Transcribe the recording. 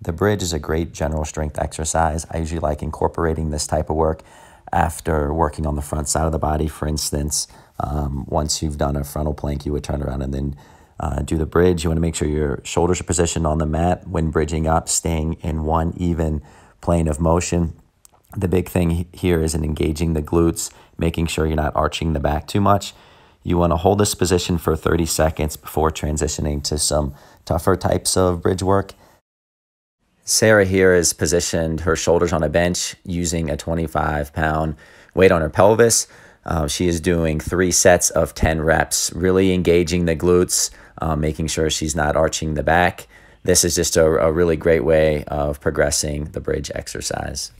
The bridge is a great general strength exercise. I usually like incorporating this type of work after working on the front side of the body. For instance, once you've done a frontal plank, you would turn around and then do the bridge. You want to make sure your shoulders are positioned on the mat when bridging up, staying in one even plane of motion. The big thing here is in engaging the glutes, making sure you're not arching the back too much. You want to hold this position for 30 seconds before transitioning to some tougher types of bridge work. Sarah here has positioned her shoulders on a bench using a 25-pound weight on her pelvis. She is doing 3 sets of 10 reps, really engaging the glutes, making sure she's not arching the back. This is just a really great way of progressing the bridge exercise.